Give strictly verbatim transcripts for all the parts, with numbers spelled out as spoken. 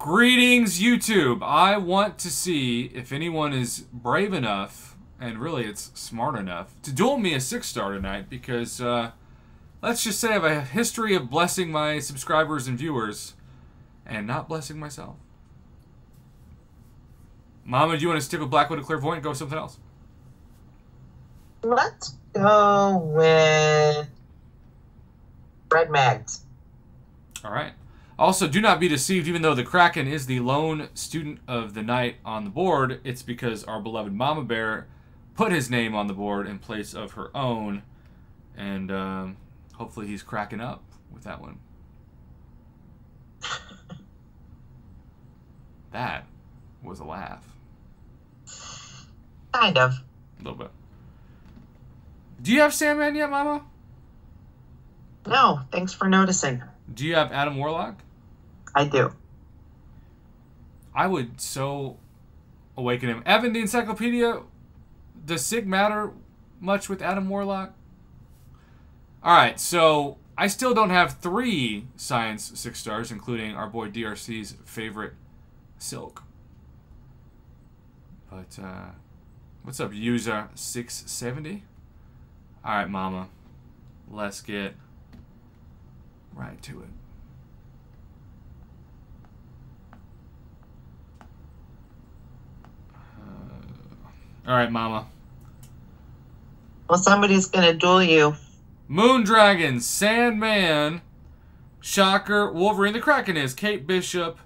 Greetings, YouTube. I want to see if anyone is brave enough, and really it's smart enough, to duel me a six star tonight, because uh, let's just say I have a history of blessing my subscribers and viewers, and not blessing myself. Mama, do you want to stick with Blackwood and Clairvoyant and go with something else? Let's go with Red Mags. All right. Also, do not be deceived, even though the Kraken is the lone student of the night on the board, it's because our beloved Mama Bear put his name on the board in place of her own, and um, hopefully he's cracking up with that one. That was a laugh. Kind of. A little bit. Do you have Sandman yet, Mama? No, thanks for noticing. Do you have Adam Warlock? I do. I would so awaken him. Evan, the encyclopedia, does Sig matter much with Adam Warlock? All right, so I still don't have three science six stars, including our boy D R C's favorite, Silk. But uh, what's up, user six seventy? All right, Mama, let's get right to it. Uh, all right, Mama. Well, somebody's gonna duel you. Moon Dragon, Sandman, Shocker, Wolverine. The Kraken is Kate Bishop,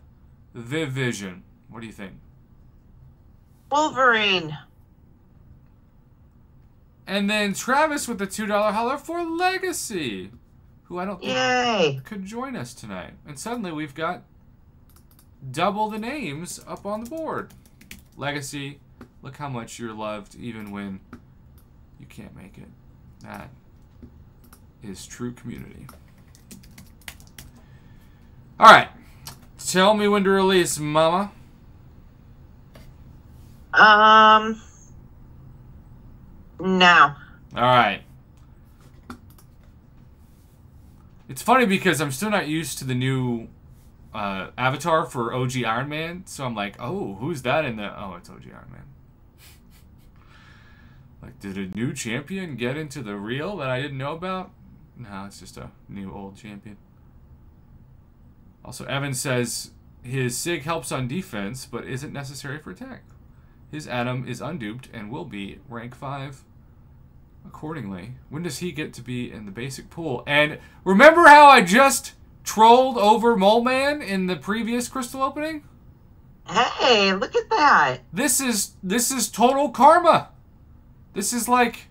the Vision. What do you think? Wolverine. And then Travis with the two dollar holler for Legacy, who I don't think Yay. could join us tonight. And suddenly we've got double the names up on the board. Legacy, look how much you're loved even when you can't make it. That is true community. All right. Tell me when to release, Mama. Um, now. All right. It's funny because I'm still not used to the new uh, avatar for O G Iron Man, so I'm like, oh, who's that in the... Oh, it's O G Iron Man. Like, did a new champion get into the reel that I didn't know about? No, it's just a new old champion. Also, Evan says his Sig helps on defense, but isn't necessary for attack. His Adam is unduped and will be rank five. Accordingly, when does he get to be in the basic pool? And remember how I just trolled over Mole Man in the previous crystal opening? Hey, look at that. This is this is total karma. This is like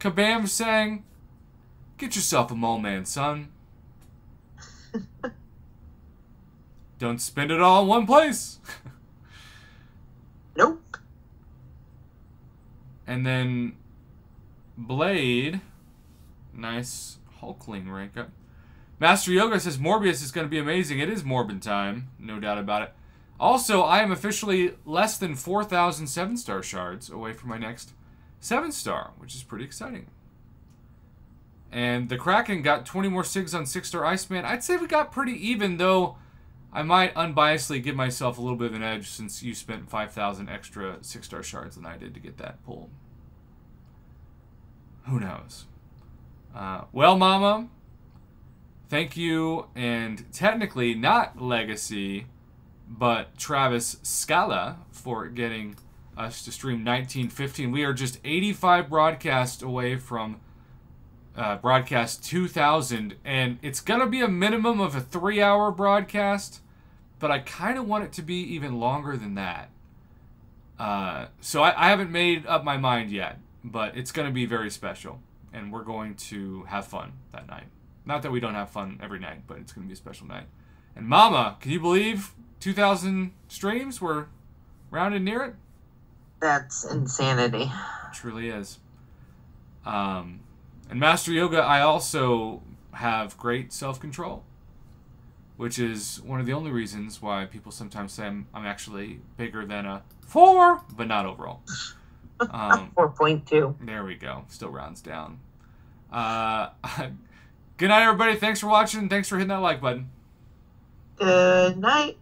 Kabam saying, get yourself a Mole Man, son. Don't spend it all in one place. Nope. And then Blade, nice Hulkling rank up. Master Yoga says Morbius is going to be amazing. It is Morbin time, no doubt about it. Also, I am officially less than four thousand seven star shards away from my next seven star, which is pretty exciting. And the Kraken got twenty more Sigs on six star Iceman. I'd say we got pretty even, though I might unbiasedly give myself a little bit of an edge since you spent five thousand extra six star shards than I did to get that pull. Who knows? Uh, well, Mama, thank you, and technically not Legacy, but Travis Scala for getting us to stream nineteen fifteen. We are just eighty-five broadcasts away from uh, broadcast two thousand, and it's going to be a minimum of a three hour broadcast, but I kind of want it to be even longer than that. Uh, so I, I haven't made up my mind yet. But it's going to be very special, and we're going to have fun that night. Not that we don't have fun every night, but it's going to be a special night. And Mama, can you believe two thousand streams? We're rounded near it? That's insanity. It truly is. Um, and Master Yoga, I also have great self-control, which is one of the only reasons why people sometimes say I'm, I'm actually bigger than a four, but not overall. Um, four point two. There we go. Still rounds down. Uh, good night, everybody. Thanks for watching. Thanks for hitting that like button. Good night.